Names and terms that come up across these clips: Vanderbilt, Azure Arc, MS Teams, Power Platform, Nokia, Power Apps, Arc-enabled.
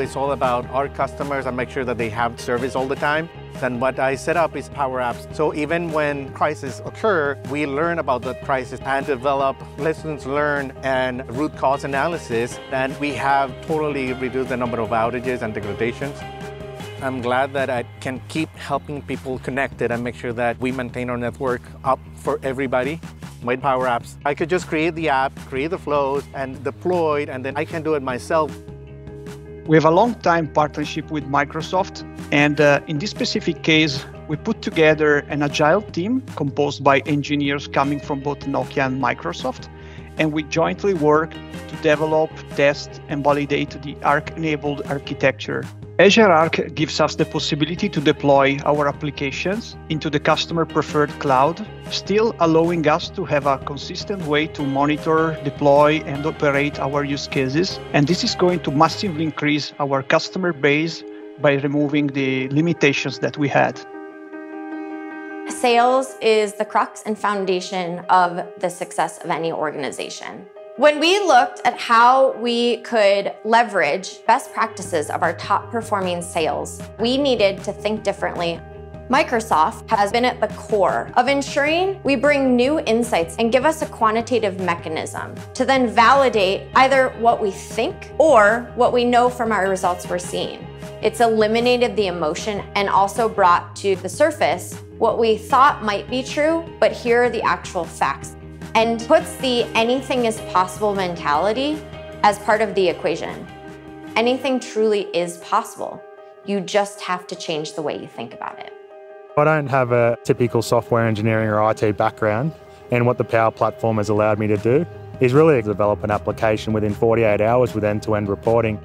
It's all about our customers and make sure that they have service all the time. Then what I set up is Power Apps. So even when crises occur, we learn about that crisis and develop lessons learned and root cause analysis. And we have totally reduced the number of outages and degradations. I'm glad that I can keep helping people connected and make sure that we maintain our network up for everybody. With Power Apps, I could just create the app, create the flows, and deploy it, and then I can do it myself. We have a long-time partnership with Microsoft, and in this specific case, we put together an agile team composed by engineers coming from both Nokia and Microsoft, and we jointly work to develop, test, and validate the Arc-enabled architecture. Azure Arc gives us the possibility to deploy our applications into the customer-preferred cloud, still allowing us to have a consistent way to monitor, deploy, and operate our use cases. And this is going to massively increase our customer base by removing the limitations that we had. Sales is the crux and foundation of the success of any organization. When we looked at how we could leverage best practices of our top-performing sales, we needed to think differently. Microsoft has been at the core of ensuring we bring new insights and give us a quantitative mechanism to then validate either what we think or what we know from our results we're seeing. It's eliminated the emotion and also brought to the surface what we thought might be true, but here are the actual facts. And puts the anything is possible mentality as part of the equation. Anything truly is possible. You just have to change the way you think about it. I don't have a typical software engineering or IT background, and what the Power Platform has allowed me to do is really develop an application within 48 hours with end-to-end reporting.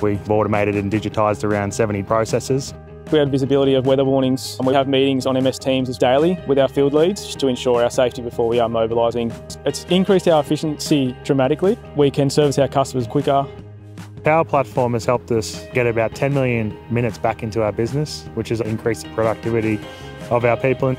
We've automated and digitized around 70 processes. We had visibility of weather warnings, and we have meetings on MS Teams daily with our field leads to ensure our safety before we are mobilising. It's increased our efficiency dramatically. We can service our customers quicker. Power Platform has helped us get about 10 million minutes back into our business, which has increased the productivity of our people.